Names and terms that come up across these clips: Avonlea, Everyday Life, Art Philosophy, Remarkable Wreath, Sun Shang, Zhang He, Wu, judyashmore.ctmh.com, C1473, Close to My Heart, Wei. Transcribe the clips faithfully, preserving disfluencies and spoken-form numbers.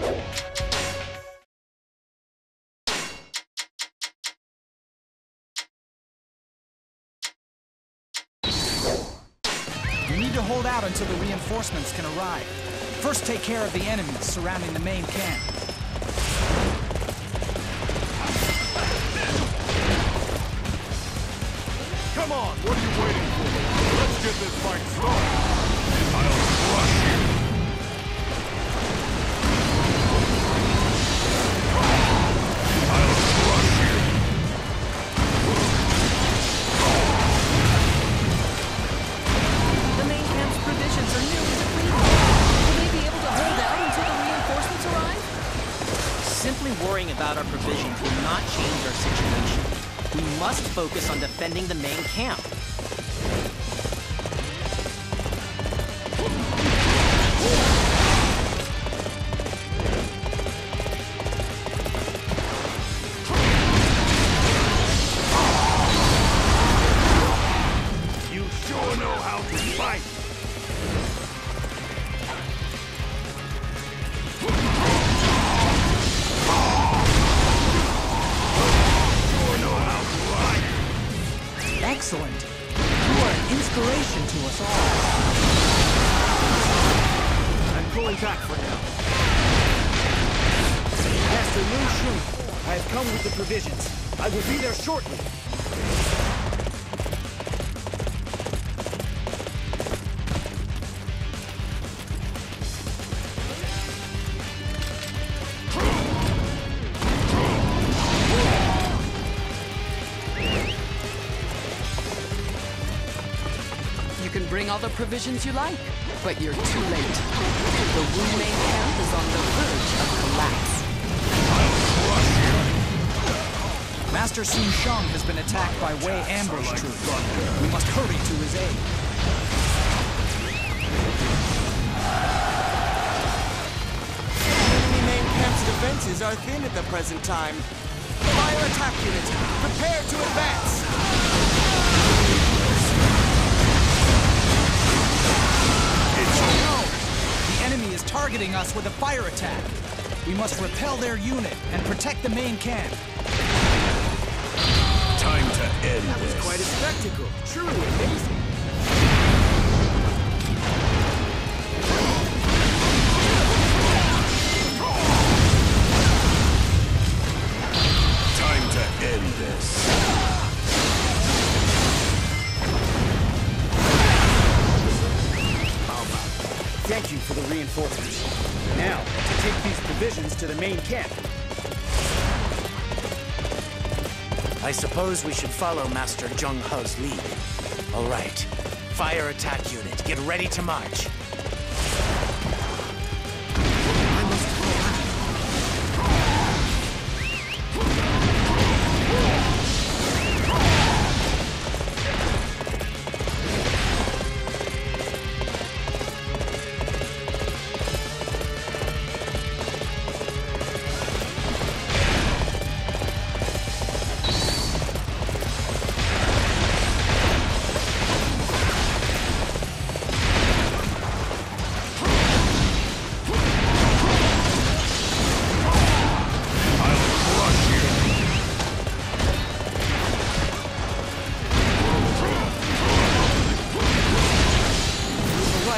We need to hold out until the reinforcements can arrive. First, take care of the enemies surrounding the main camp. Come on, what are you waiting for? Let's get this fight started. I'll crush you. I'll crush you. The main camp's provisions are nearly depleted. Will they be able to hold out until the reinforcements arrive? Simply worrying about our provisions will not change our situation. We must focus on defending the main camp. You sure know how to fight! Excellent. You are an inspiration to us all. I'm pulling back for now. Master Wu Shu, I have come with the provisions. I will be there shortly. All the provisions you like, but you're too late. The Wu main camp is on the verge of collapse. Master Sun Shang has been attacked by Wei ambush troops. We must hurry to his aid. The enemy main camp's defenses are thin at the present time. Fire attack units, prepare to advance! The enemy is targeting us with a fire attack. We must repel their unit and protect the main camp. Time to end this. That was quite a spectacle. Truly amazing. Time to end this. Thank you for the reinforcements. Now, to take these provisions to the main camp. I suppose we should follow Master Zhang He's lead. All right. Fire attack unit, get ready to march.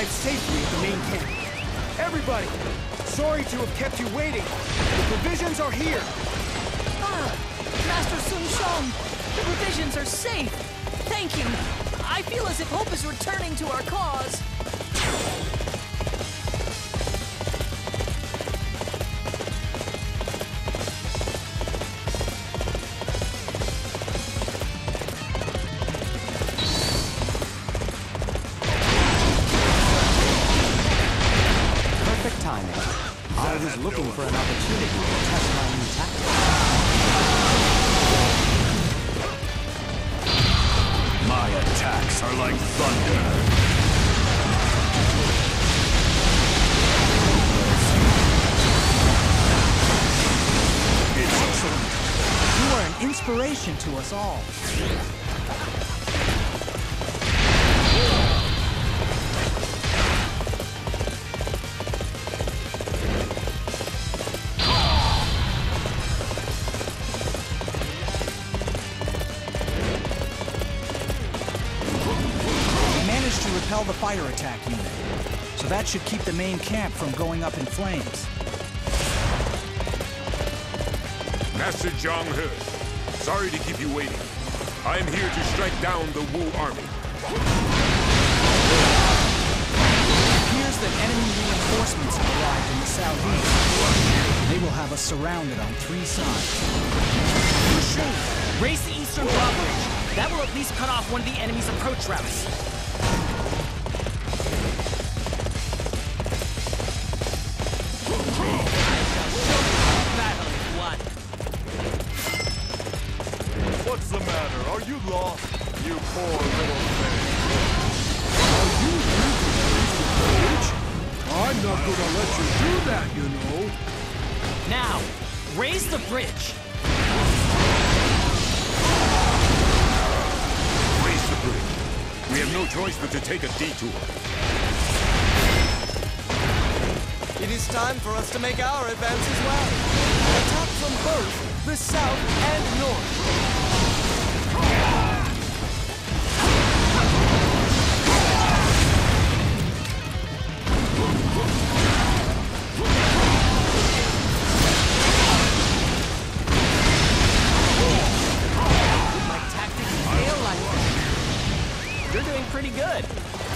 Safely at the main camp. Everybody, sorry to have kept you waiting. The provisions are here. Ah, Master Sun Shang, the provisions are safe. Thank you. I feel as if hope is returning to our cause. Looking for an opportunity to test my new tactics. My attacks are like thunder. It's excellent. You are an inspiration to us all. repel the fire attack unit. So that should keep the main camp from going up in flames. Master Zhang He, sorry to keep you waiting. I am here to strike down the Wu army. It appears that enemy reinforcements have arrived in the southeast. They will have us surrounded on three sides. For sure. Race the eastern drawbridge. That will at least cut off one of the enemy's approach routes. What's the matter? Are you lost? You poor little thing. Are you here to face the village? I'm not gonna let you do that, you know. Now, raise the bridge. We have no choice but to take a detour. It is time for us to make our advance as well. Attack from both the south and north. Pretty good.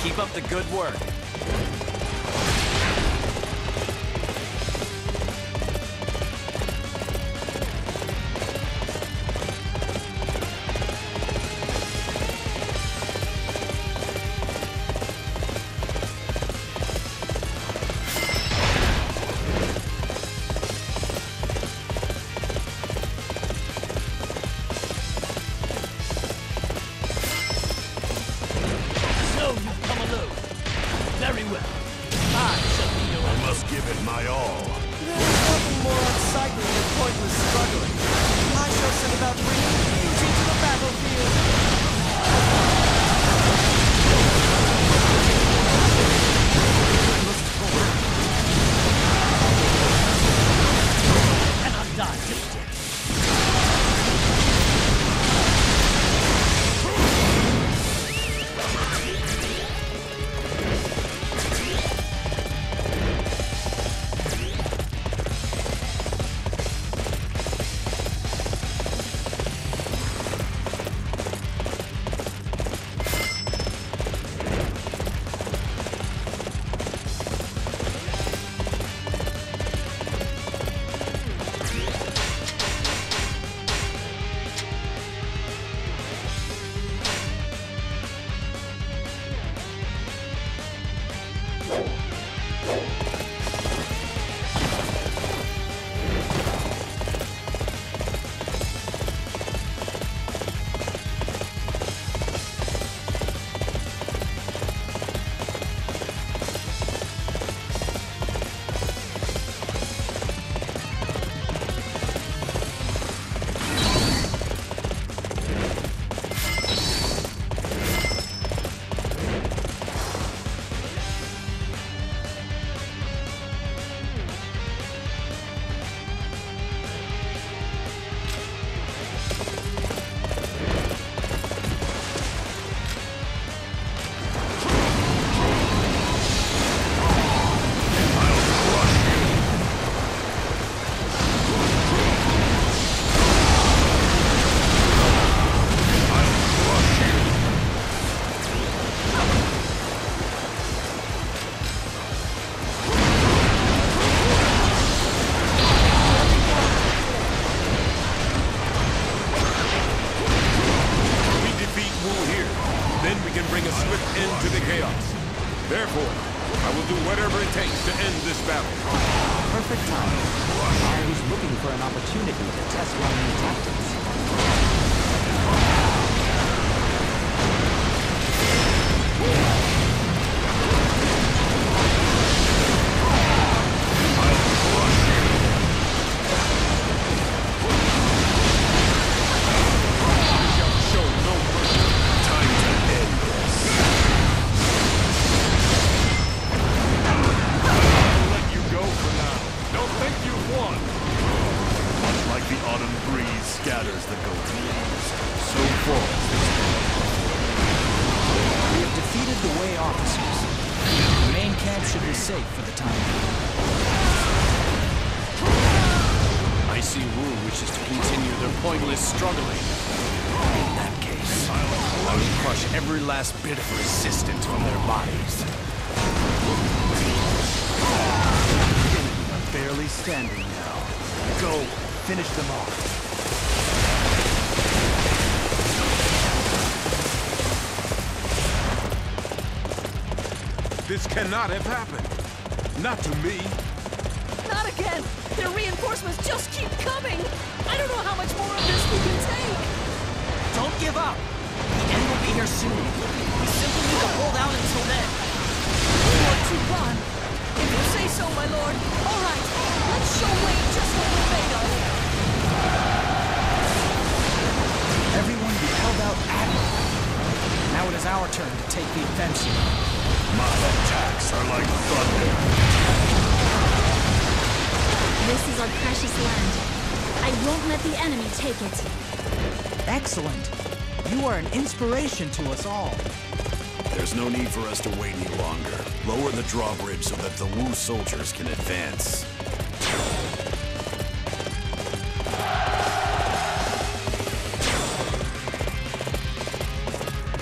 Keep up the good work. The Alert the Wei officers. The main camp should be safe for the time being. I see Wu wishes to continue their pointless struggling. In that case, I will crush every last bit of resistance from their bodies. The enemy are barely standing now. Go, finish them off. This cannot have happened. Not to me. Not again. Their reinforcements just keep coming. I don't know how much more of this we can take. Don't give up. The end will be here soon. We simply need to hold out until then. We want to run. If you say so, my lord. All right. Let's show Wei just what we're made of. Everyone be held out admirably. Now it is our turn to take the offensive. My attacks are like thunder. This is our precious land. I won't let the enemy take it. Excellent. You are an inspiration to us all. There's no need for us to wait any longer. Lower the drawbridge so that the Wu soldiers can advance.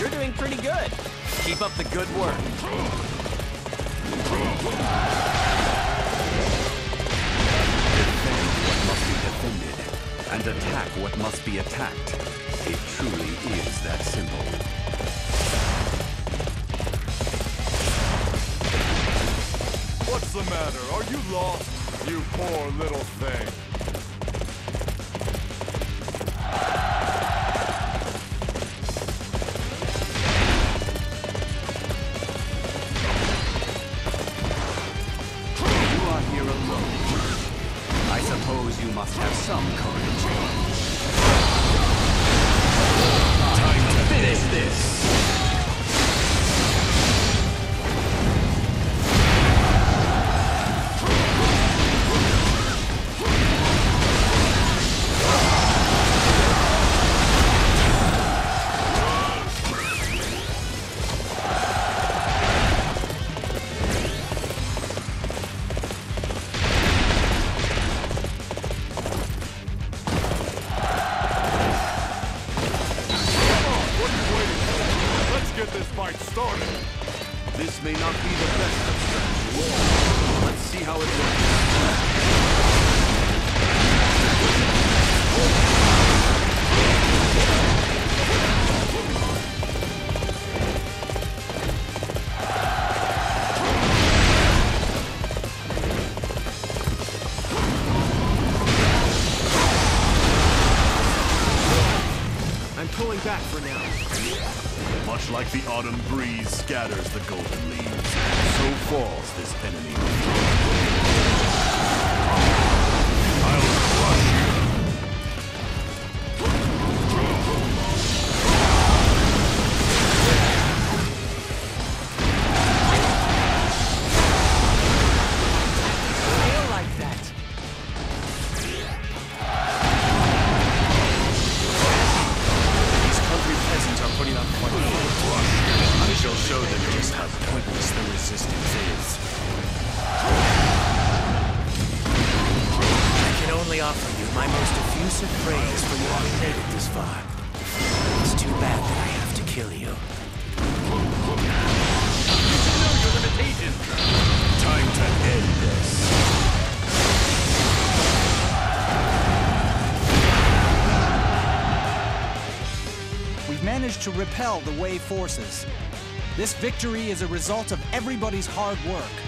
You're doing pretty good. Keep up the good work. Defend what must be defended, and attack what must be attacked. It truly is that simple. What's the matter? Are you lost? You poor little thing. Back for now. Much like the autumn breeze scatters the golden leaves, so falls this enemy. I'll crush you. I feel like that. I shall show them just how pointless the resistance is. I can only offer you my most effusive praise for you having made it this far. It's too bad that I have to kill you. You should know your limitations! Time to end this. Managed to repel the Wei forces. This victory is a result of everybody's hard work.